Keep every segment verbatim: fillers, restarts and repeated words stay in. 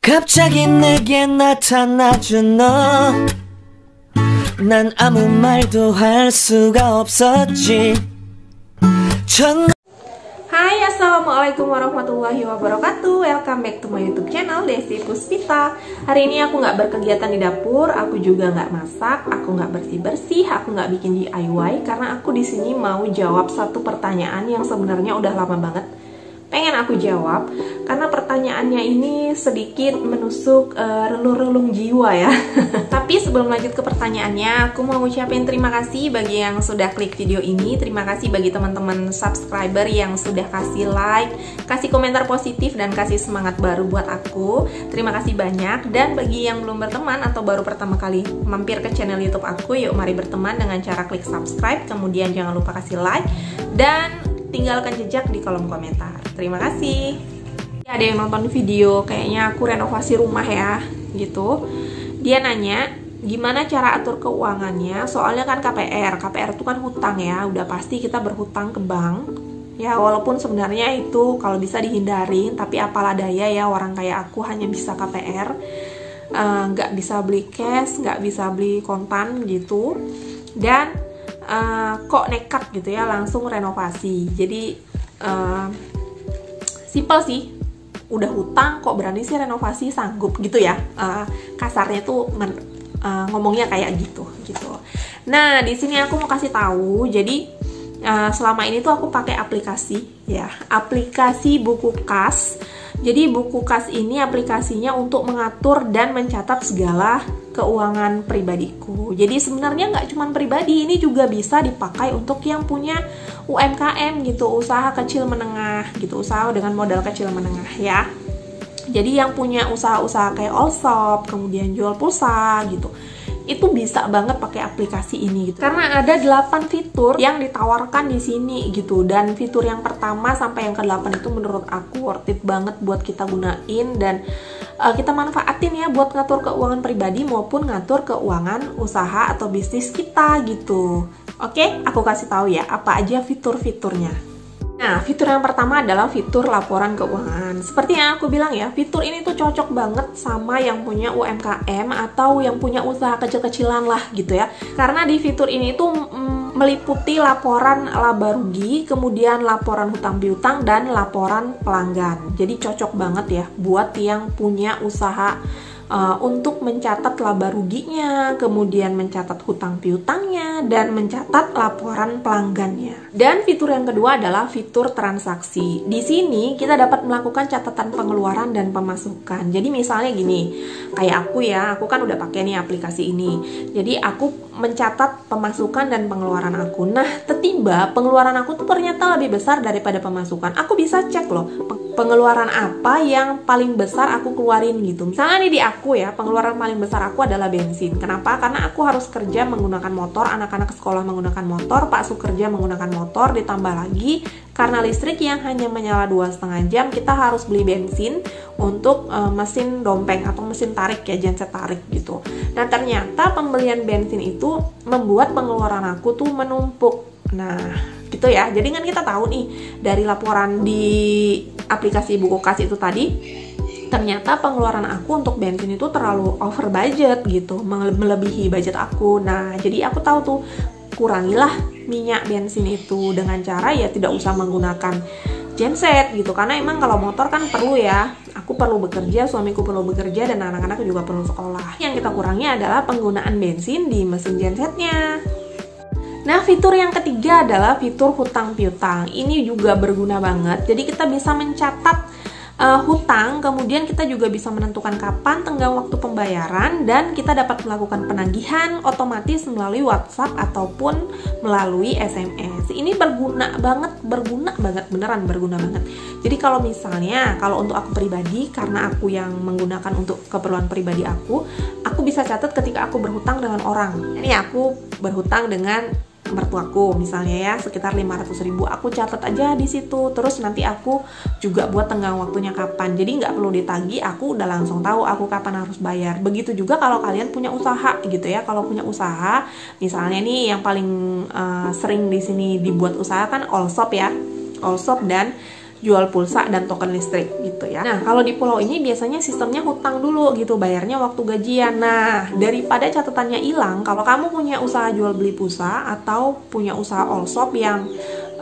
갑자기 내게 나타나준 너. 난 아무 말도 할 수가 없었지. 전... Hai, assalamualaikum warahmatullahi wabarakatuh. Welcome back to my YouTube channel Desi Puspita. Hari ini aku nggak berkegiatan di dapur, aku juga nggak masak, aku nggak bersih bersih, aku nggak bikin D I Y karena aku di sini mau jawab satu pertanyaan yang sebenarnya udah lama banget pengen aku jawab karena pertanyaannya ini sedikit menusuk uh, relung-relung jiwa ya. Tapi sebelum lanjut ke pertanyaannya, aku mau ngucapin terima kasih bagi yang sudah klik video ini. Terima kasih bagi teman-teman subscriber yang sudah kasih like, kasih komentar positif, dan kasih semangat baru buat aku. Terima kasih banyak. Dan bagi yang belum berteman atau baru pertama kali mampir ke channel YouTube aku, yuk mari berteman dengan cara klik subscribe, kemudian jangan lupa kasih like dan tinggalkan jejak di kolom komentar. Terima kasih. Ya, ada yang nonton video, kayaknya aku renovasi rumah ya, gitu. Dia nanya, gimana cara atur keuangannya? Soalnya kan K P R, K P R itu kan hutang ya, udah pasti kita berhutang ke bank. Ya, walaupun sebenarnya itu kalau bisa dihindarin, tapi apalah daya ya, orang kayak aku hanya bisa K P R, nggak uh, bisa beli cash, nggak bisa beli kontan gitu. Dan Uh, kok nekat gitu ya langsung renovasi. Jadi uh, simple sih, udah hutang kok berani sih renovasi, sanggup gitu ya, uh, kasarnya tuh men, uh, ngomongnya kayak gitu gitu. Nah di sini aku mau kasih tahu, jadi uh, selama ini tuh aku pakai aplikasi ya, aplikasi BukuKas. Jadi BukuKas ini aplikasinya untuk mengatur dan mencatat segala keuangan pribadiku. Jadi sebenarnya nggak cuma pribadi, ini juga bisa dipakai untuk yang punya U M K M gitu, usaha kecil menengah gitu, usaha dengan modal kecil menengah ya. Jadi yang punya usaha-usaha kayak all shop, kemudian jual pulsa gitu, itu bisa banget pakai aplikasi ini gitu. Karena ada delapan fitur yang ditawarkan di sini gitu, dan fitur yang pertama sampai yang kedelapan itu menurut aku worth it banget buat kita gunain dan uh, kita manfaatin ya buat ngatur keuangan pribadi maupun ngatur keuangan usaha atau bisnis kita gitu. Oke, aku kasih tahu ya apa aja fitur-fiturnya. Nah, fitur yang pertama adalah fitur laporan keuangan. Seperti yang aku bilang ya, fitur ini tuh cocok banget sama yang punya U M K M atau yang punya usaha kecil-kecilan lah gitu ya. Karena di fitur ini tuh mm, meliputi laporan laba rugi, kemudian laporan hutang piutang, dan laporan pelanggan. Jadi cocok banget ya buat yang punya usaha uh, untuk mencatat laba ruginya, kemudian mencatat hutang piutangnya, dan mencatat laporan pelanggannya. Dan fitur yang kedua adalah fitur transaksi. Di sini kita dapat melakukan catatan pengeluaran dan pemasukan. Jadi misalnya gini, kayak aku ya, aku kan udah pakai nih aplikasi ini. Jadi aku mencatat pemasukan dan pengeluaran aku. Nah, tiba-tiba pengeluaran aku tuh ternyata lebih besar daripada pemasukan. Aku bisa cek loh, pengeluaran apa yang paling besar aku keluarin gitu. Misalnya nih di aku ya, pengeluaran paling besar aku adalah bensin. Kenapa? Karena aku harus kerja menggunakan motor, anak anak sekolah menggunakan motor, Pak Su kerja menggunakan motor, ditambah lagi karena listrik yang hanya menyala dua setengah jam, kita harus beli bensin untuk e, mesin dompeng atau mesin tarik ya, genset tarik gitu. Nah ternyata pembelian bensin itu membuat pengeluaran aku tuh menumpuk. Nah gitu ya, jadi kan kita tahu nih dari laporan di aplikasi BukuKas itu tadi, ternyata pengeluaran aku untuk bensin itu terlalu over budget gitu, melebihi budget aku. Nah, jadi aku tahu tuh, kurangilah minyak bensin itu dengan cara ya tidak usah menggunakan genset gitu. Karena emang kalau motor kan perlu ya, aku perlu bekerja, suamiku perlu bekerja, dan anak-anakku juga perlu sekolah. Yang kita kurangi adalah penggunaan bensin di mesin gensetnya. Nah, fitur yang ketiga adalah fitur hutang piutang. Ini juga berguna banget, jadi kita bisa mencatat Uh, hutang, kemudian kita juga bisa menentukan kapan tenggang waktu pembayaran, dan kita dapat melakukan penagihan otomatis melalui WhatsApp ataupun melalui S M S. Ini berguna banget, berguna banget, beneran berguna banget. Jadi kalau misalnya, kalau untuk aku pribadi, karena aku yang menggunakan untuk keperluan pribadi aku, aku bisa catat ketika aku berhutang dengan orang. Ini aku berhutang dengan mertuaku misalnya ya, sekitar lima ratus ribu, aku catat aja di situ. Terus nanti aku juga buat tenggang waktunya kapan, jadi nggak perlu ditagih, aku udah langsung tahu aku kapan harus bayar. Begitu juga kalau kalian punya usaha gitu ya, kalau punya usaha misalnya nih yang paling uh, sering di sini dibuat usaha kan all shop ya, all shop dan jual pulsa dan token listrik gitu ya. Nah, kalau di pulau ini biasanya sistemnya hutang dulu gitu, bayarnya waktu gajian. Nah, daripada catatannya hilang, kalau kamu punya usaha jual beli pulsa atau punya usaha all shop yang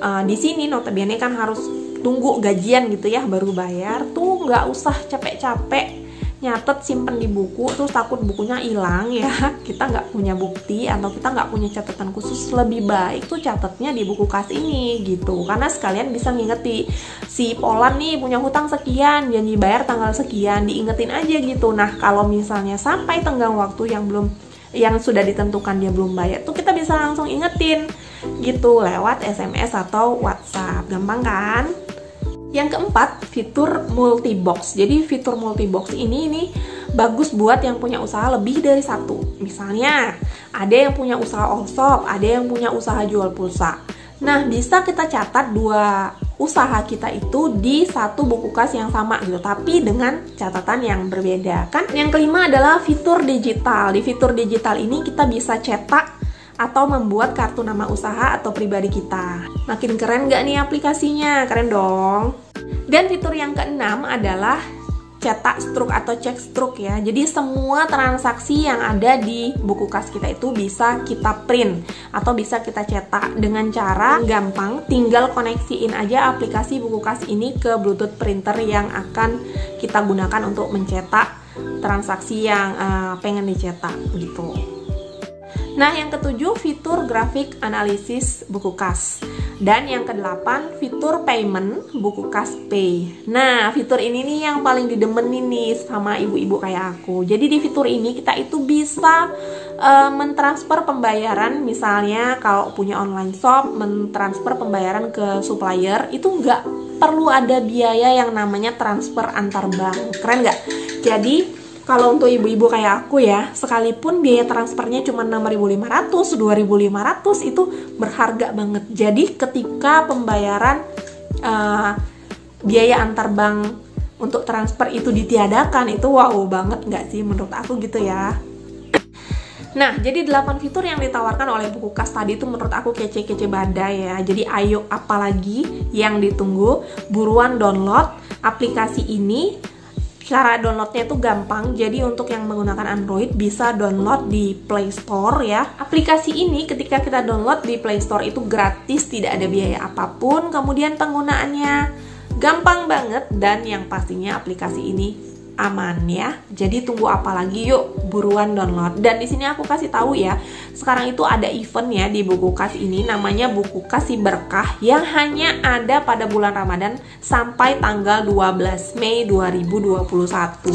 uh, di sini notabene kan harus tunggu gajian gitu ya baru bayar, tuh nggak usah capek-capek nyatet simpen di buku, terus takut bukunya hilang ya. Kita nggak punya bukti atau kita nggak punya catatan khusus, lebih baik tuh catetnya di BukuKas ini gitu, karena sekalian bisa ngingeti si Polan nih punya hutang sekian, janji bayar tanggal sekian, diingetin aja gitu. Nah, kalau misalnya sampai tenggang waktu yang belum yang sudah ditentukan dia belum bayar, tuh kita bisa langsung ingetin gitu lewat S M S atau WhatsApp. Gampang kan? Yang keempat, fitur multibox. Jadi fitur multibox ini ini bagus buat yang punya usaha lebih dari satu. Misalnya, ada yang punya usaha all shop, ada yang punya usaha jual pulsa. Nah, bisa kita catat dua usaha kita itu di satu BukuKas yang sama gitu, tapi dengan catatan yang berbeda kan. Yang kelima adalah fitur digital. Di fitur digital ini kita bisa cetak atau membuat kartu nama usaha atau pribadi kita. Makin keren gak nih aplikasinya? Keren dong. Dan fitur yang keenam adalah cetak struk atau cek struk ya. Jadi semua transaksi yang ada di BukuKas kita itu bisa kita print atau bisa kita cetak dengan cara gampang, tinggal koneksiin aja aplikasi BukuKas ini ke Bluetooth printer yang akan kita gunakan untuk mencetak transaksi yang uh, pengen dicetak gitu. Nah, yang ketujuh fitur grafik analisis BukuKas, dan yang kedelapan fitur payment BukuKas Pay. Nah, fitur ini nih yang paling didemenin nih sama ibu-ibu kayak aku. Jadi di fitur ini kita itu bisa uh, mentransfer pembayaran, misalnya kalau punya online shop, mentransfer pembayaran ke supplier itu nggak perlu ada biaya yang namanya transfer antar bank. Keren nggak? Jadi kalau untuk ibu-ibu kayak aku ya, sekalipun biaya transfernya cuma enam ribu lima ratus, dua ribu lima ratus itu berharga banget. Jadi ketika pembayaran uh, biaya antar bank untuk transfer itu ditiadakan, itu wow banget nggak sih menurut aku gitu ya. Nah, jadi delapan fitur yang ditawarkan oleh BukuKas tadi itu menurut aku kece-kece badai ya. Jadi ayo, apalagi yang ditunggu, buruan download aplikasi ini. Cara downloadnya itu gampang, jadi untuk yang menggunakan Android bisa download di PlayStore ya. Aplikasi ini ketika kita download di PlayStore itu gratis, tidak ada biaya apapun, kemudian penggunaannya gampang banget, dan yang pastinya aplikasi ini aman ya. Jadi tunggu apa lagi, yuk buruan download. Dan di sini aku kasih tahu ya, sekarang itu ada event ya di BukuKas ini, namanya BukuKas Si Berkah, yang hanya ada pada bulan Ramadan sampai tanggal dua belas Mei dua ribu dua puluh satu.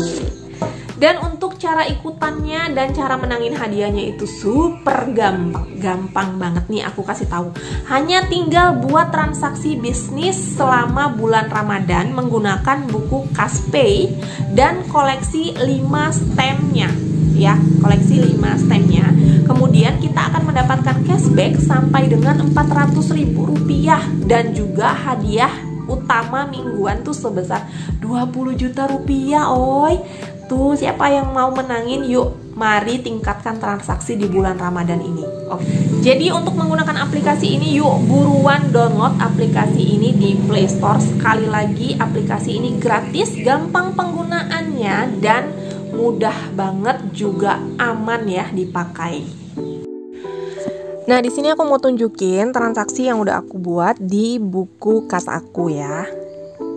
Dan untuk cara ikutannya dan cara menangin hadiahnya itu super gampang, gampang banget nih aku kasih tahu. Hanya tinggal buat transaksi bisnis selama bulan Ramadan menggunakan BukuKas Pay dan koleksi lima stemnya ya, koleksi lima stemnya. Kemudian kita akan mendapatkan cashback sampai dengan empat ratus ribu rupiah dan juga hadiah utama mingguan tuh sebesar dua puluh juta rupiah, oi. Tuh, siapa yang mau menangin? Yuk, mari tingkatkan transaksi di bulan Ramadan ini. Oke. Jadi untuk menggunakan aplikasi ini, yuk buruan download aplikasi ini di Play Store. Sekali lagi, aplikasi ini gratis, gampang penggunaannya dan mudah banget juga aman ya dipakai. Nah, di sini aku mau tunjukin transaksi yang udah aku buat di BukuKas aku ya.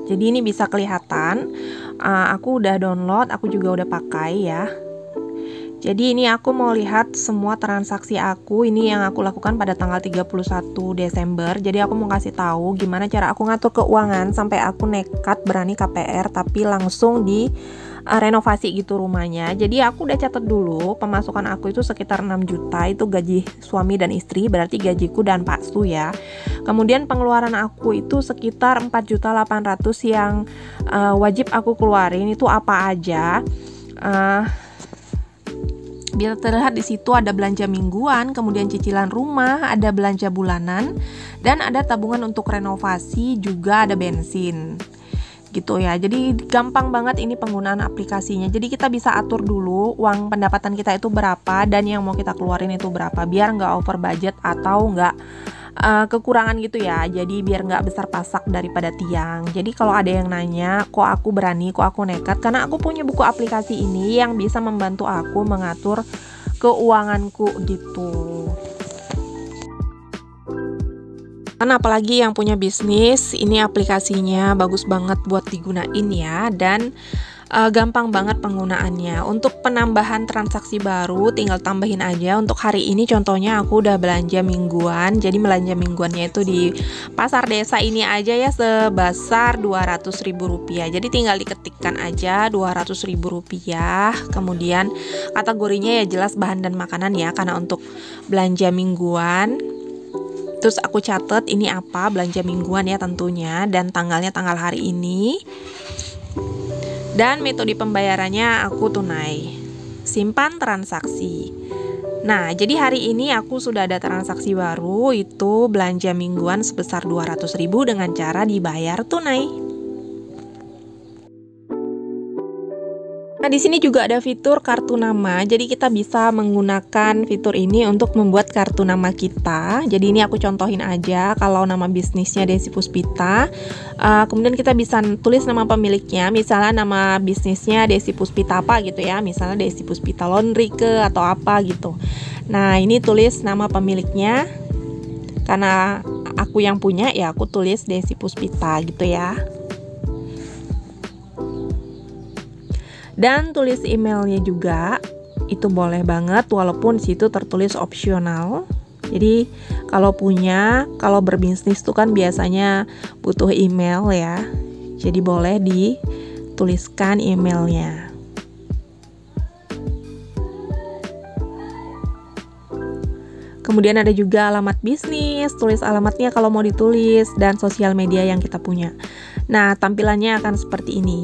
Jadi ini bisa kelihatan. Uh, aku udah download, aku juga udah pakai ya. Jadi ini aku mau lihat semua transaksi aku. Ini yang aku lakukan pada tanggal tiga puluh satu Desember. Jadi aku mau kasih tahu gimana cara aku ngatur keuangan sampai aku nekat berani K P R tapi langsung di uh, renovasi gitu rumahnya. Jadi aku udah catat dulu pemasukan aku itu sekitar enam juta, itu gaji suami dan istri, berarti gajiku dan Pak Su ya. Kemudian pengeluaran aku itu sekitar empat juta delapan ratus yang uh, wajib aku keluarin, itu apa aja? Uh, bisa terlihat di situ ada belanja mingguan, kemudian cicilan rumah, ada belanja bulanan, dan ada tabungan untuk renovasi, juga ada bensin. Gitu ya, jadi gampang banget ini penggunaan aplikasinya. Jadi kita bisa atur dulu uang pendapatan kita itu berapa dan yang mau kita keluarin itu berapa, biar nggak over budget atau nggak uh, kekurangan gitu ya, jadi biar nggak besar pasak daripada tiang. Jadi kalau ada yang nanya kok aku berani, kok aku nekat, karena aku punya buku aplikasi ini yang bisa membantu aku mengatur keuanganku gitu. Kan apalagi yang punya bisnis, ini aplikasinya bagus banget buat digunain ya, dan uh, gampang banget penggunaannya. Untuk penambahan transaksi baru tinggal tambahin aja. Untuk hari ini contohnya aku udah belanja mingguan, jadi belanja mingguannya itu di pasar desa ini aja ya, sebesar dua ratus ribu rupiah. Jadi tinggal diketikkan aja dua ratus ribu rupiah, kemudian kategorinya ya jelas bahan dan makanan ya, karena untuk belanja mingguan. Terus aku catat ini apa, belanja mingguan ya tentunya, dan tanggalnya tanggal hari ini, dan metode pembayarannya aku tunai. Simpan transaksi. Nah, jadi hari ini aku sudah ada transaksi baru, itu belanja mingguan sebesar dua ratus ribu dengan cara dibayar tunai. Nah, di sini juga ada fitur kartu nama. Jadi kita bisa menggunakan fitur ini untuk membuat kartu nama kita. Jadi ini aku contohin aja, kalau nama bisnisnya Desi Puspita, uh, kemudian kita bisa tulis nama pemiliknya. Misalnya nama bisnisnya Desi Puspita apa gitu ya, misalnya Desi Puspita Laundry ke atau apa gitu. Nah, ini tulis nama pemiliknya, karena aku yang punya ya aku tulis Desi Puspita gitu ya. Dan tulis emailnya juga, itu boleh banget walaupun situ tertulis opsional. Jadi kalau punya, kalau berbisnis tuh kan biasanya butuh email ya, jadi boleh dituliskan emailnya. Kemudian ada juga alamat bisnis, tulis alamatnya kalau mau ditulis, dan sosial media yang kita punya. Nah, tampilannya akan seperti ini.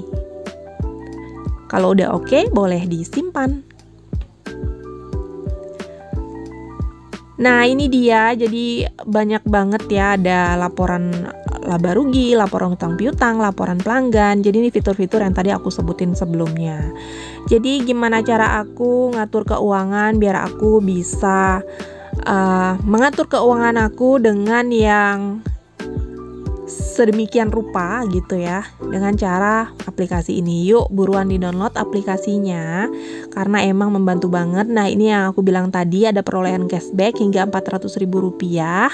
Kalau udah oke, boleh disimpan. Nah, ini dia. Jadi banyak banget ya, ada laporan laba rugi, laporan utang piutang, laporan pelanggan. Jadi ini fitur-fitur yang tadi aku sebutin sebelumnya. Jadi gimana cara aku ngatur keuangan biar aku bisa uh, mengatur keuangan aku dengan yang sedemikian rupa gitu ya, dengan cara aplikasi ini. Yuk buruan di download aplikasinya karena emang membantu banget. Nah, ini yang aku bilang tadi, ada perolehan cashback hingga empat ratus ribu rupiah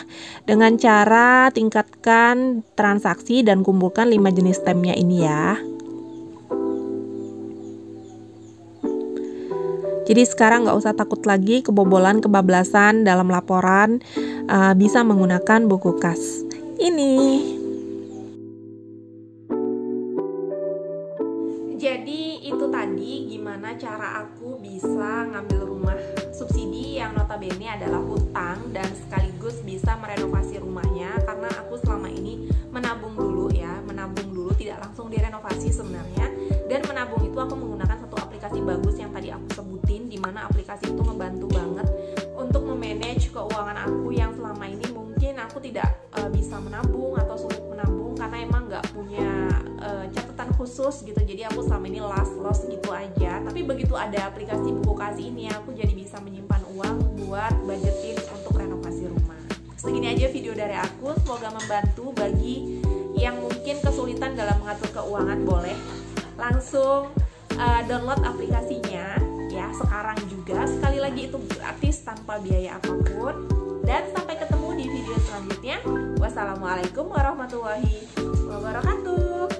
dengan cara tingkatkan transaksi dan kumpulkan lima jenis stemnya ini ya. Jadi sekarang nggak usah takut lagi kebobolan, kebablasan dalam laporan, uh, bisa menggunakan buku kas ini. Jadi itu tadi gimana cara aku bisa ngambil rumah subsidi yang notabene adalah hutang, dan sekaligus bisa merenovasi rumahnya, karena aku selama ini menabung dulu ya, menabung dulu tidak langsung direnovasi sebenarnya. Dan menabung itu aku menggunakan satu aplikasi bagus yang tadi aku sebutin, dimana aplikasi itu ngebantu banget untuk memanage keuangan aku yang selama ini mungkin aku tidak bisa menabung atau sulit menabung karena emang nggak punya uh, catatan khusus gitu. Jadi aku selama ini las los gitu aja. Tapi begitu ada aplikasi BukuKas ini, aku jadi bisa menyimpan uang buat budgetin untuk renovasi rumah. Segini aja video dari aku, semoga membantu. Bagi yang mungkin kesulitan dalam mengatur keuangan, boleh langsung uh, download aplikasinya ya sekarang juga. Sekali lagi itu gratis tanpa biaya apapun. Dan sampai ketemu di video selanjutnya. Wassalamualaikum warahmatullahi wabarakatuh.